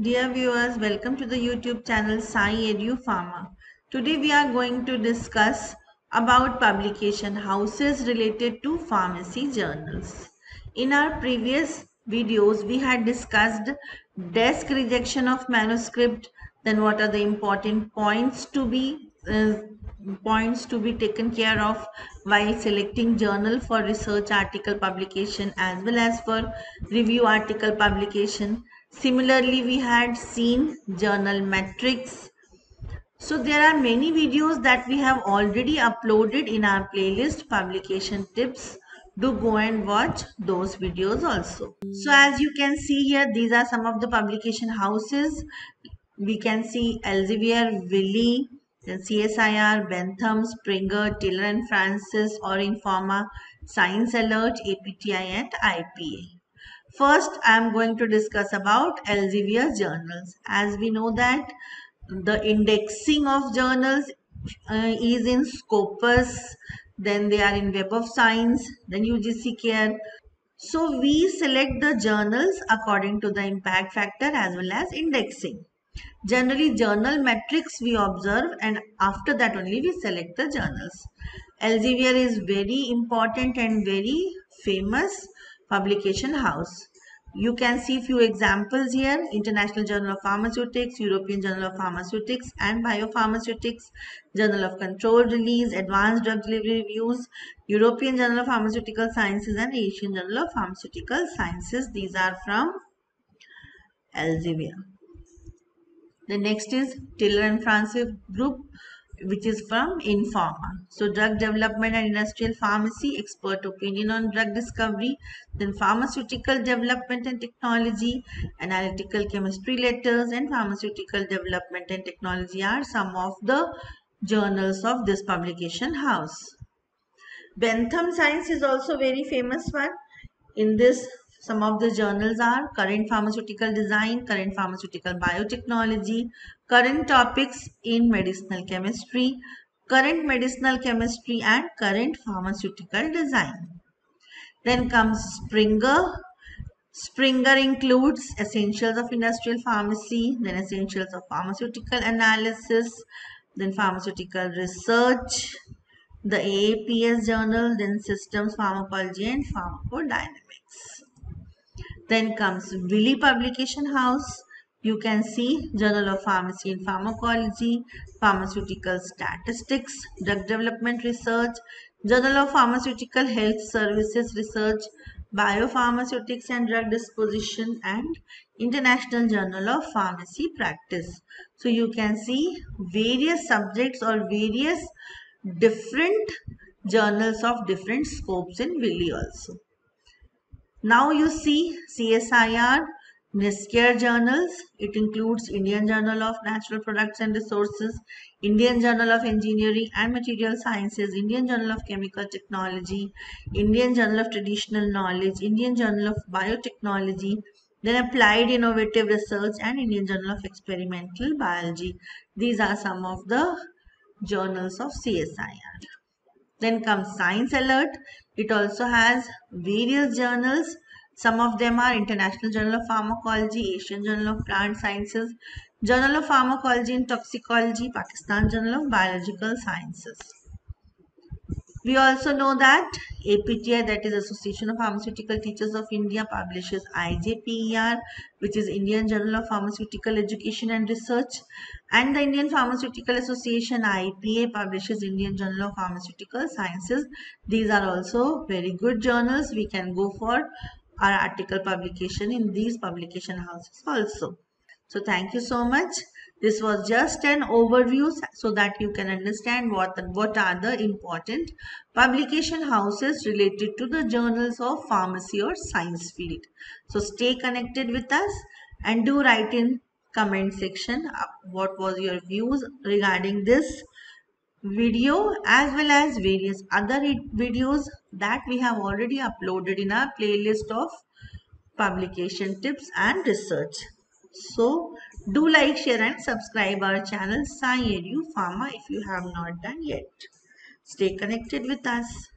Dear viewers, welcome to the YouTube channel Sai Edu Pharma. Today we are going to discuss about publication houses related to pharmacy journals. In our previous videos, we had discussed desk rejection of manuscript, then what are the important points to be taken care of while selecting journal for research article publication as well as for review article publication. Similarly, we had seen journal metrics. So there are many videos that we have already uploaded in our playlist publication tips. Do go and watch those videos also. So as you can see here, these are some of the publication houses. We can see Elsevier, Wiley, CSIR, Bentham, Springer, Taylor and Francis or Informa, Science Alert, APTI and IPA. First, I am going to discuss about Elsevier journals. As we know that the indexing of journals is in Scopus, then they are in Web of Science, then UGC Care. So we select the journals according to the impact factor as well as indexing. Generally, journal metrics we observe and after that only we select the journals. Elsevier is very important and very famous publication house. You can see few examples here: International Journal of Pharmaceutics, European Journal of Pharmaceutics and Biopharmaceutics, Journal of Controlled Release, Advanced Drug Delivery Reviews, European Journal of Pharmaceutical Sciences and Asian Journal of Pharmaceutical Sciences. These are from Elsevier. The next is Taylor and Francis group, which is from Informa. So drug development and industrial pharmacy, expert opinion on drug discovery, then pharmaceutical development and technology, analytical chemistry letters and pharmaceutical development and technology are some of the journals of this publication house. Bentham Science is also very famous one. In this, some of the journals are current pharmaceutical design, current pharmaceutical biotechnology, current topics in medicinal chemistry and current pharmaceutical design. Then comes Springer. Springer includes essentials of industrial pharmacy, then essentials of pharmaceutical analysis, then pharmaceutical research, the AAPS journal, then systems pharmacology and pharmacodynamics. Then comes Wiley Publication House. You can see Journal of Pharmacy and Pharmacology, Pharmaceutical Statistics, Drug Development Research, Journal of Pharmaceutical Health Services Research, Biopharmaceutics and Drug Disposition and International Journal of Pharmacy Practice. So you can see various subjects or various different journals of different scopes in Wiley also. Now you see CSIR, NISCARE journals. It includes Indian Journal of Natural Products and Resources, Indian Journal of Engineering and Material Sciences, Indian Journal of Chemical Technology, Indian Journal of Traditional Knowledge, Indian Journal of Biotechnology, then Applied Innovative Research and Indian Journal of Experimental Biology. These are some of the journals of CSIR. Then comes Science Alert. It also has various journals. Some of them are International Journal of Pharmacology, Asian Journal of Plant Sciences, Journal of Pharmacology and Toxicology, Pakistan Journal of Biological Sciences. We also know that APTI, that is Association of Pharmaceutical Teachers of India, publishes IJPER, which is Indian Journal of Pharmaceutical Education and Research, and the Indian Pharmaceutical Association IPA publishes Indian Journal of Pharmaceutical Sciences. These are also very good journals. We can go for our article publication in these publication houses also. So thank you so much. This was just an overview so that you can understand what are the important publication houses related to the journals of pharmacy or science field. So stay connected with us and do write in comment section what was your views regarding this video as well as various other videos that we have already uploaded in our playlist of publication tips and research. So do like, share and subscribe our channel Sai Edu Pharma if you have not done yet. Stay connected with us.